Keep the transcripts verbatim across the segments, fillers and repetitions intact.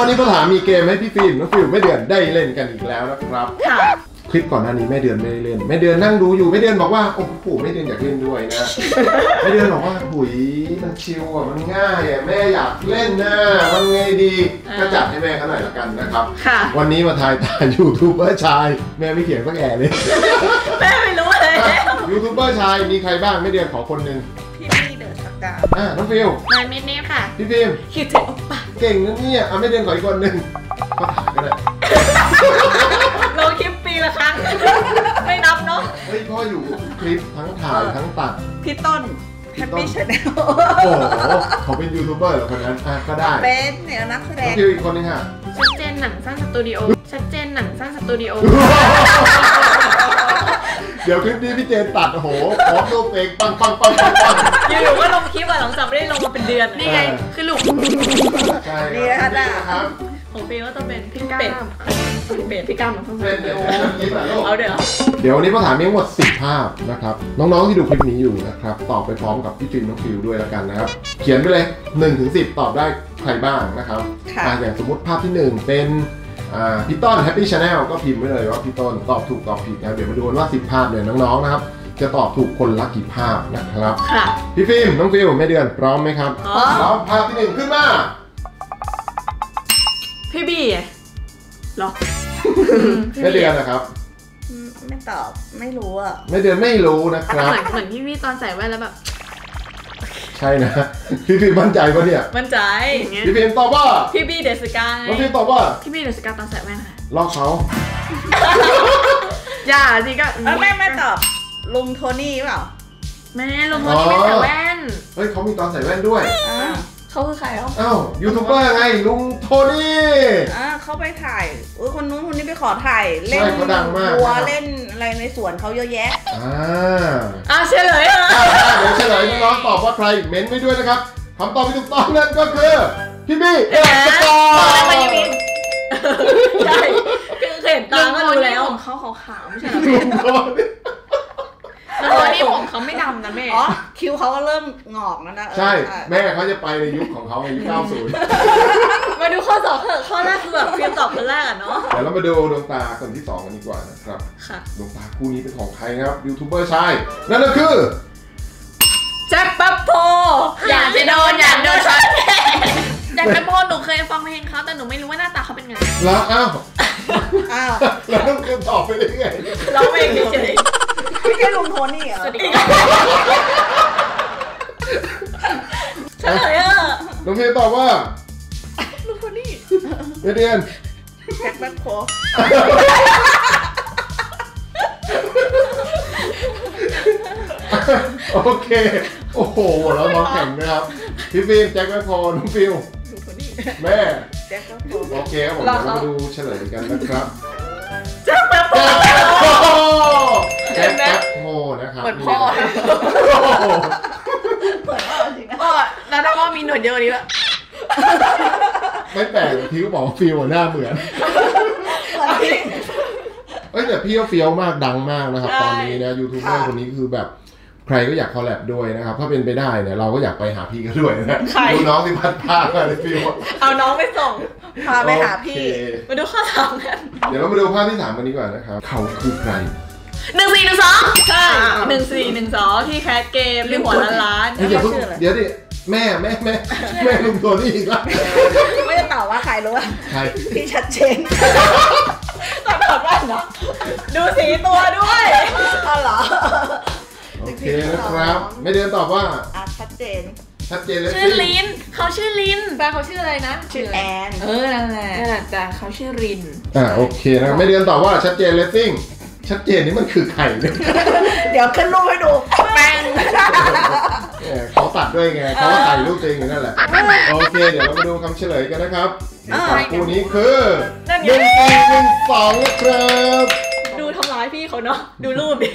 วันนี้พ่อถามมีเกมให้พี่ฟิล์มและฟิล์มแม่เดือนได้เล่นกันอีกแล้วนะครับค่ะคลิปก่อนหน้านี้แม่เดือนไม่ได้เล่นแม่เดือนนั่งดูอยู่แม่เดือนบอกว่าโอ้โหแม่เดือนอยากเล่นด้วยนะแม่เดือนบอกว่าหุยมันชิลอ่ะมันง่ายอ่ะแม่อยากเล่นนะมันไงดีก็จัดให้แม่เขาหน่อยละกันนะครับวันนี้มาทายตายูทูบเบอร์ชายแม่ไม่เขียนสักแอะเลยแม่ไม่รู้เลยยูทูบเบอร์ชายมีใครบ้างแม่เดือนขอคนหนึ่งพี่พี่เดือนสักการ์อ่ะน้องฟิล์มนายเมนเน่ค่ะพี่ฟิล์มคิดถึงโอปะเก่งนะเนี่ยเอาแม่เดือนขออีกคนหนึ่งก็ถ่ายก็ได้เราคลิปปีละครั้งไม่นับเนาะเฮ้ยพ่ออยู่คลิปทั้งถ่ายทั้งตัดพี่ต้นแฮปปี้ชาแนลโอ้โหเขาเป็นยูทูบเบอร์เหรอคนนั้นอ่ะก็ได้เป็นเนี่ยนักแสดงอีกคนนึงค่ะชัดเจนหนังสร้างสตูดิโอชัดเจนหนังสร้างสตูดิโอเดี๋ยวคลิปนี้พี่เจนตัดโอ้โหขอโลกเองปังปังปังปังปังอยู่ๆก็ลงคลิปอ่ะหลังจากไม่ได้ลงมาเป็นเดือนนี่ไงคือลูกนี่นะครับของฟิวก็ต้องเป็นพี่ก้ามเป็ดพี่ก้ามมาเพิ่มเติมเอาเดี๋ยวเดี๋ยววันนี้พ่อถามมีทั้งหมดสิบภาพนะครับน้องๆที่ดูคลิปนี้อยู่นะครับตอบไปพร้อมกับพี่ฟิล์มน้องฟิวด้วยแล้วกันนะครับเขียนไปเลย หนึ่งถึงสิบ ตอบได้ใครบ้างนะครับอย่างสมมติภาพที่หนึ่งเป็นพี่ต้น Happy Channel ก็พิมพ์ไว้เลยว่าพี่ต้นตอบถูกตอบผิดนะเดี๋ยวมาดูว่าสิบภาพเนี่ยน้องๆนะครับจะตอบถูกคนละกี่ภาพนะครับพี่ฟิล์มน้องฟิวแม่เดือนพร้อมไหมครับพร้อมภาพที่หนึ่งขึ้นมาพี่บีหรอไม่เดือนนะครับไม่ตอบไม่รู้อ่ะไม่เดือนไม่รู้นะครับเหมือนพี่บีตอนใส่แว่นแล้วแบบใช่นะพี่บีมั่นใจปะเนี่ยมั่นใจพี่บีตอบว่าพี่บีเดสกาพี่บีตอบว่าพี่บีเดสกาตอนใส่แว่นค่ะลอกเขาอย่าสิก็ไม่ไม่ตอบลุงโทนี่เปล่าแม่ลุงโทนี่ไม่ใส่แว่นเฮ้ยเขามีตอนใส่แว่นด้วยเขาคือใครเอ้าเอ้ายูทูบเบอร์ไงลุงโทนี่อ่าเขาไปถ่ายเออคนนู้นคนนี้ไปขอถ่ายเล่นวัวเล่นอะไรในสวนเขาเยอะแยะอ่าอ่าเฉลยอ่ะเดี๋ยวเฉลยน้องตอบว่าใครเม้นไว้ด้วยนะครับคำตอบที่ถูกต้องนั่นก็คือพี่บี้เอ๋ตอบไปยังไงใช่คือเห็นตาก็รู้แล้วของเขาขาวๆไม่ใช่หรอลุงโทนี่ตอนนี้ผมเขาไม่ดำนะแม่อ๋อคิวเขาก็เริ่มงอกแล้วนะใช่แม่เขาจะไปในยุคของเขาในยุคเก้าสิบมาดูข้อสอบข้อแรกคือแบบฟิล์มตอบคนแรกอ่ะเนาะเดี๋ยวเรามาดูดวงตาคนที่สองกันดีกว่านะครับค่ะดวงตาคู่นี้เป็นของใครครับยูทูบเบอร์ชายนั่นก็คือแจ็คแป๊บโพอยากจะโดนอยากโดนช็อตแจ็คแป๊บโพหนูเคยฟังเพลงเขาแต่หนูไม่รู้ว่าหน้าตาเขาเป็นไงแล้วอ้าวอ้าวแล้วต้องคือตอบไปได้ไงเราเองเฉยไม่ใช่ลุงโทนี่เหรอใช่เลยอ่ะลุงเพย์ตอบว่าลุงโทนี่เดือนแจ็คแบ็คโคโอเคโอ้โหแล้วน้องแข่งนะครับพี่ฟิล์มแจ็คแบ็คโคน้องฟิวลุงโทนี่แม่แจ็คแบ็คโคโอเคครับผมมาดูเฉลยกันนะครับแจ็คแบ็คโคแจ็คแบ็คโฮนะครับเหมือนพ่อเหมือนพ่อจริงนะพ่อแล้วถ้าพ่อมีหนวดเยอะนี้ละไม่แปลกพี่ก็บอกฟิวหน้าเหมือนเอ้ยแต่พี่ก็เฟี้ยวมากดังมากนะครับตอนนี้นะยูทูบเบอร์คนนี้คือแบบใครก็อยากคอลแลบด้วยนะครับถ้าเป็นไปได้เนี่ยเราก็อยากไปหาพี่กันด้วยนะดูน้องที่พัดพาเลยฟิวเอาน้องไปส่งพาไปหาพี่มาดูข้อสามกันเดี๋ยวเรามาดูภาพที่สามกันดีกว่านะครับเขาคือใครหนึ่งสี่หนึ่งสองใช่หนึ่งสี่หนึ่งสองที่แคสเกมหรือหัวล้านเดี๋ยวเดี๋ยวดิแม่แม่แม่แม่ลุงโทนี่อีกแล้วไม่จะตอบว่าใครรู้ว่าใครพี่ชัดเจนตอบตอบว่าเนาะดูสีตัวด้วยอ๋อเหรอโอเคนะครับไม่เดินตอบว่าชัดเจนชัดเจนเลยชื่อลินเขาชื่อลินแต่เขาชื่ออะไรนะชื่อแอนเออนั่นแหละแต่เขาชื่อลินอ่าโอเคนะไม่เดินตอบว่าชัดเจนเลสซิ่งชัดเจนนี่มันคือไข่เลยเดี๋ยวขึ้นรูปให้ดูแป้งเขาตัดด้วยไงเขาก็ถ่ายรูปเองอย่างนั้นแหละโอเคเดี๋ยวเรามาดูคำเฉลยกันนะครับคู่นี้คือหนึ่งสี่หนึ่งสองครับดูทำร้ายพี่เขาเนาะดูรูปดิ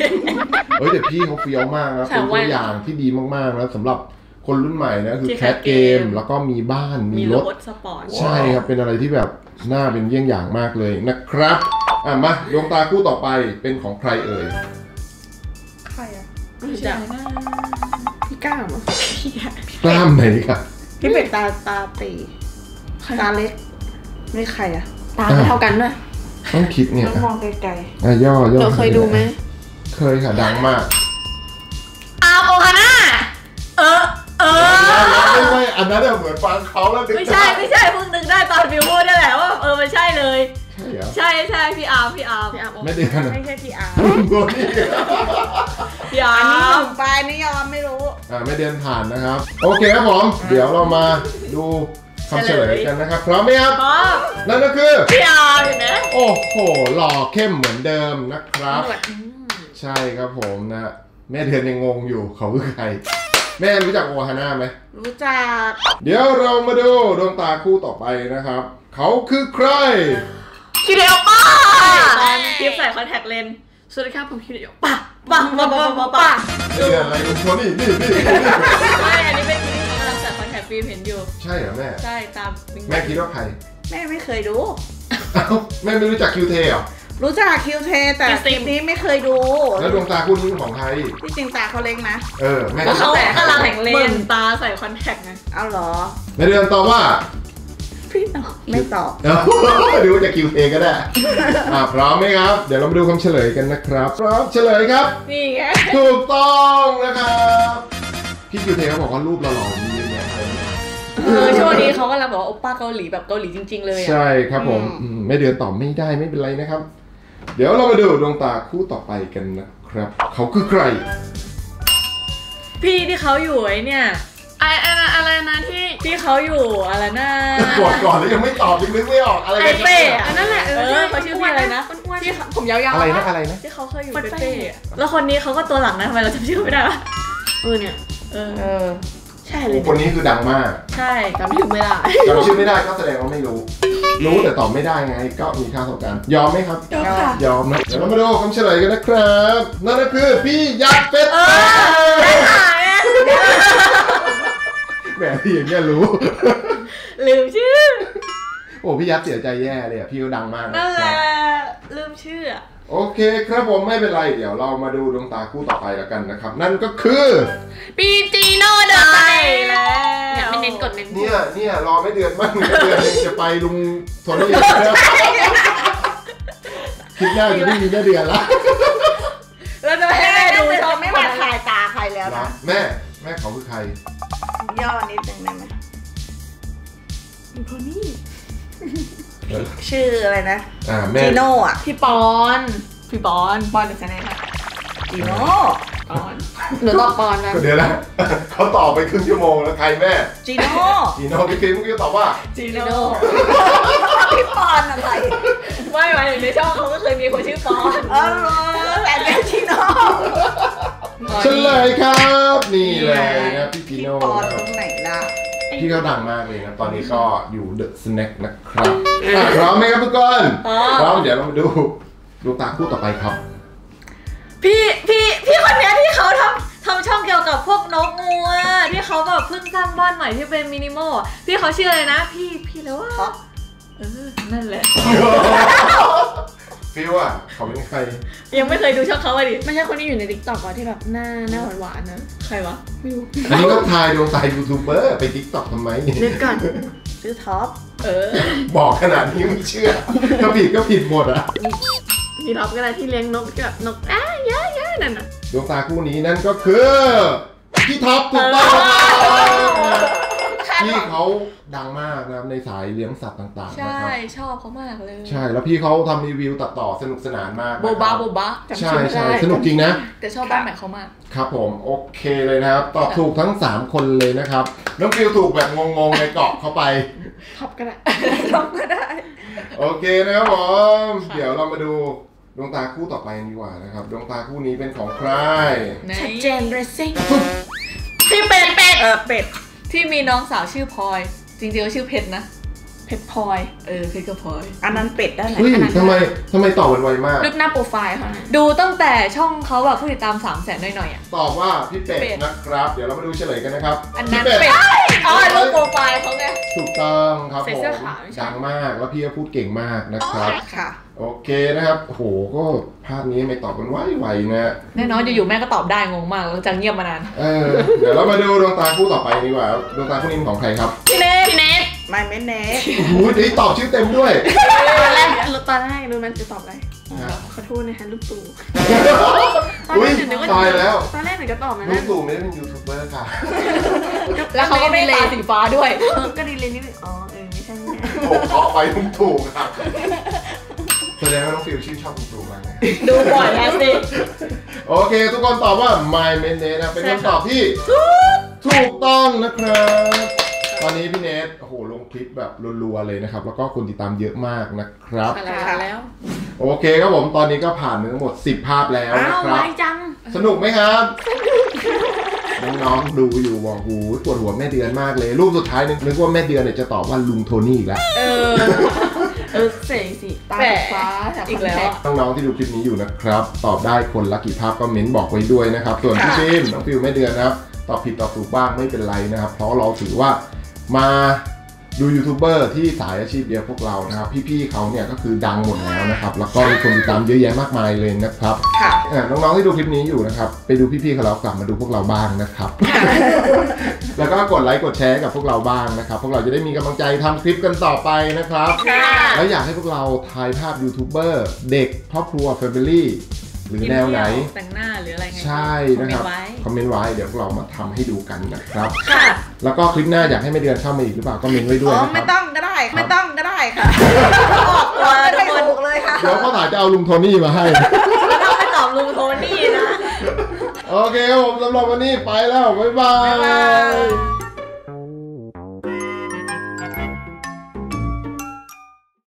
เฮ้ยแต่พี่เขาเฟี้ยวมากนะเป็นตัวอย่างที่ดีมากๆนะสำหรับคนรุ่นใหม่นะคือแคสเกมแล้วก็มีบ้านมีรถสปอร์ตใช่ครับเป็นอะไรที่แบบน่าเป็นเยี่ยงอย่างมากเลยนะครับอ่ะมาดวงตาคู่ต่อไปเป็นของใครเอ่ยใครอ่ะพี่จ๋าพี่กล้ามพี่กล้ามไหนครับพี่เป็ดตาตาตีตาเล็ก ไม่ใครอ่ะตาเท่ากันนะต้องคิดเนี่ยมองไกลๆอ่ะย่อย่อเราเคยดูไหมเคยค่ะดังมากอาโอฮาน่าเออเออไม่ไม่อันนั้นเหมือนฟังเขาแล้วนึกไม่ใช่ไม่ใช่เพิ่งนึกได้ตอนบิวพูดนี่แหละว่าเออมันใช่เลยใช่ใช่พี่อาร์พี่อาร์พี่อาร์ไม่ได้กันไม่ใช่พี่อาร์พี่อาร์นี่ถึงไปไม่ยอมไม่รู้อ่าไม่เดินผ่านนะครับโอเคครับผมเดี๋ยวเรามาดูคำเฉลยกันนะครับพร้อมไหมครับพร้อมนั่นก็คือพี่อาร์เห็นไหมโอ้โหหล่อเข้มเหมือนเดิมนะครับใช่ครับผมนะแม่เดือนยังงงอยู่เขาคือใครแม่รู้จักโอฮาน่าไหมรู้จักเดี๋ยวเรามาดูดวงตาคู่ต่อไปนะครับเขาคือใครคิเดโอป้าตอนคลิปใส่คอนแทคเลนส์สวัสดีครับผมคิเดโอป้าป้าป้าป้าป้าเรื่องอะไรคุณชวนนี่นี่นี่ไม่อันนี้เป็นคลิปที่กำลังใส่คอนแทคฟิล์มเห็นอยู่ใช่เหรอแม่ใช่ตามแม่คิดว่าใครแม่ไม่เคยดูแม่ไม่รู้จักคิวเทหรอรู้จักคิวเทแต่คลิปนี้ไม่เคยดูแล้วดวงตาคู่นี้ของใครที่จริงตาเขาเล็กนะเออแม่เขาแต่กำลังแข่งเลนส์ตาใส่คอนแทคนะเอาหรอในเรื่องตอบว่าไม่ตอบดูจากคิวเอก็ได้พร้อมไหมครับเดี๋ยวเรามาดูคำเฉลยกันนะครับพร้อมเฉลยครับนี่ไงถูกต้องนะครับพี่คิวเอเขาบอกว่ารูปหล่อๆมีเยอะแยะเลยคือช่วงนี้เขาก็เลยบอกว่าโอป้าเกาหลีแบบเกาหลีจริงๆเลยใช่ครับผมไม่เดือนตอบไม่ได้ไม่เป็นไรนะครับเดี๋ยวเรามาดูดวงตาคู่ต่อไปกันนะครับเขาคือใครพี่ที่เขาอยู่ไอ้เนี่ยอะไรนะที่ที่เขาอยู่อะไรนะกดก่อนแล้วยังไม่ตอบยังนึกไม่ออกอะไรไอเป้อันนั้นแหละเออเขาชื่ออะไรนะที่ผมยาวๆอะไรนะอะไรนะที่เขาเคยอยู่ไอเป้แล้วคนนี้เขาก็ตัวหลังนะทำไมเราจำชื่อไม่ได้วะเออเนี่ยเออใช่เลยคนนี้คือดังมากใช่จำชื่อไม่ได้จำชื่อไม่ได้ก็แสดงว่าไม่รู้รู้แต่ตอบไม่ได้ไงก็มีค่าเท่ากันยอมไหมครับยอมค่ะยอมนะเดี๋ยวเรามาดูคำเฉลยกันนะครับนั่นก็คือพี่ยักษ์เป็ดแบบที่อย่างเงี้ยรู้ลืมชื่อโอ้พี่ยักษ์เสียใจแย่เลยอ่ะพี่ก็ดังมากนั่นแหละลืมชื่อโอเคครับผมไม่เป็นไรเดี๋ยวเรามาดูดวงตาคู่ต่อไปแล้วกันนะครับนั่นก็คือปีจีโน่เดอะไตแล้วไม่เน้นกดเน้นเนี่ยเนี่ยรอไม่เดือนมากหนึ่งเดือนจะไปลุงโทนี่แล้วคิดยากจะไม่มีแค่เดือนละแล้วจะให้แม่ดูชมไม่หวั่นสายตาใครแล้วนะแม่แม่เขาคือใครย่อนิดนึงได้ไหมโทนี่ชื่ออะไรนะจีโน่อะพี่ปอนพี่ปอนปอนเป็นใครคะจีโน่ปอนหนูตอบปอนนะเดี๋ยวนะเขาตอบไปครึ่งชั่วโมงแล้วใครแม่จีโน่จีโน่พี่คิมก็ตอบว่าจีโน่พี่ปอนอะไรไม่ไม่ในช่องเขาก็เคยมีคนชื่อปอนเออแต่เป็นจีโน่เฉลยครับนี่เลยนะพี่จีโน่ตรงไหนล่ะพี่เขาดังมากเลยนะตอนนี้ก็อยู่เดอะสแน็คนะครับพร้อมไหมครับทุกคนพร้อมเดี๋ยวเรามาดูดูตาคู่ต่อไปครับพี่พี่พี่คนนี้ที่เขาทำทำช่องเกี่ยวกับพวกนกงูที่เขาแบบเพิ่งสร้างบ้านใหม่ที่เป็นมินิมอลพี่เขาชื่ออะไรนะพี่พี่แล้วว่าเออนั่นแหละพี่ว่าเขาเป็นใครยังไม่เคยดูช่องเขาเลยดิไม่ใช่คนที่อยู่ในติ๊กต็อกที่แบบหน้าหน้าหวานๆนะใครวะไม่รู้อันนี้ก็ทายดวงตายูทูบเบอร์ไปติ๊กต็อกทำไมเล่นกันซื้อท็อปเออบอกขนาดนี้ไม่เชื่อถ้าผิดก็ผิดหมดอ่ะมีท็อปก็ได้ที่เลี้ยงนกกับนกอ่ะเยอะๆนั่นน่ะดวงตาคู่นี้นั่นก็คือพี่ท็อปถูกต้องพี่เขาดังมากนะในสายเลี้ยงสัตว์ต่างๆนะครับใช่ชอบเขามากเลยใช่แล้วพี่เขาทำรีวิวตัดต่อสนุกสนานมากโบบะโบบะใช่ใช่สนุกจริงนะแต่ชอบบ้านใหม่เขามากครับผมโอเคเลยนะครับตอบถูกทั้งสามคนเลยนะครับน้องฟิวถูกแบบงงๆในเกาะเข้าไปท็อปก็ได้ท็อปก็ได้โอเคนะครับผมเดี๋ยวเรามาดูดวงตาคู่ต่อไปดีกว่านะครับดวงตาคู่นี้เป็นของใครชัดเจนเรซิ่งพี่เป็ดเป็ดเออเป็ดที่มีน้องสาวชื่อพลอยจริงๆก็ชื่อเพชรนะเพชรพลอยเออเพชรกับพลอยอันนั้นเป็ดได้ไหมทำไมทำไมตอบไวมากลึกหน้าโปรไฟล์ค่ะดูตั้งแต่ช่องเขาแบบผู้ติดตามสามแสนหน่อยๆอ่ะตอบว่าพี่เป็ดนะครับเดี๋ยวเรามาดูเฉลยกันนะครับอันนั้นเป็ดอ๋อรูปโปรไฟล์เขาไงถูกต้องครับผมดังมากแล้วพี่ก็พูดเก่งมากนะครับค่ะโอเคนะครับโหก็ภาพนี้ไม่ตอบกันไวๆนะแน่นอนอยู่ๆแม่ก็ตอบได้งงมากแล้วจังเงียบมานานเออเดี๋ยวเรามาดูดวงตาคู่ต่อไปดีกว่าดวงตาคู่นี้ของใครครับพี่เนทพี่เนท My Madness หูนี่ตอบชื่อเต็มด้วยตอนแรกตอนแรกดูมันจะตอบอะไรขอโทษนะคะลูกตู่อุ้ยตายแล้วตอนแรกหนูจะตอบนะลูกตู่ไม่ได้เป็นยูทูบเบอร์ค่ะแล้วเขาก็ดีเลย์สีฟ้าด้วยก็ดีเลย์นิดนึงอ๋อเออไม่ใช่โอ้เขาไปลูกตู่ครับแสดงว่าน้องฟิวชื่นชอบดูมากเลยดูบ่อยนะสิโอเคทุกคนตอบว่า My Madness นะเป็นคำตอบที่ถูกต้องนะครับตอนนี้พี่เนทโอ้โหลงคลิปแบบรัวๆเลยนะครับแล้วก็คนติดตามเยอะมากนะครับแล้วโอเคครับผมตอนนี้ก็ผ่านทั้งหมดสิบภาพแล้วนะครับสนุกไหมครับน้องๆดูอยู่บอกหูปวดหัวแม่เดือนมากเลยรูปสุดท้ายนึกว่าแม่เดือนเนี่ยจะตอบว่าลุงโทนี่อีกแล้วเออเสกสิตาฟ้าอีกแล้วน้องๆที่ดูคลิปนี้อยู่นะครับตอบได้คนละกี่ภาพก็เม้นบอกไว้ด้วยนะครับส่วนพี่ฟิล์มน้องฟิวแม่เดือนนะครับตอบผิดตอบถูกบ้างไม่เป็นไรนะครับเพราะเราถือว่ามาดูยูทูบเบอร์ที่สายอาชีพเดียวพวกเรานะครับพี่ๆเขาเนี่ยก็คือดังหมดแล้วนะครับแล้วก็มีคนติดตามเยอะแยะมากมายเลยนะครับน้องๆที่ดูคลิปนี้อยู่นะครับไปดูพี่ๆเขาแล้วกลับมาดูพวกเราบ้างนะครับแล้วก็กดไลค์กดแชร์กับพวกเราบ้างนะครับพวกเราจะได้มีกำลังใจทำคลิปกันต่อไปนะครับแล้วอยากให้พวกเราถ่ายภาพยูทูบเบอร์เด็กครอบครัว Familyหรือแนวไหนแต่งหน้าหรืออะไรใช่นะครับคอมเมนต์ไว้เดี๋ยวเรามาทำให้ดูกันนะครับค่ะแล้วก็คลิปหน้าอยากให้แม่เดือนเข้ามาอีกหรือเปล่าก็เมนไว้ด้วยนะครับไม่ต้องก็ได้ไม่ต้องก็ได้ค่ะออกตัวไม่ถูกเลยค่ะเดี๋ยวเขาถ่ายจะเอาลุงโทนี่มาให้เราไปตอบลุงโทนี่นะโอเคครับผมสำหรับวันนี้ไปแล้วบ๊ายบาย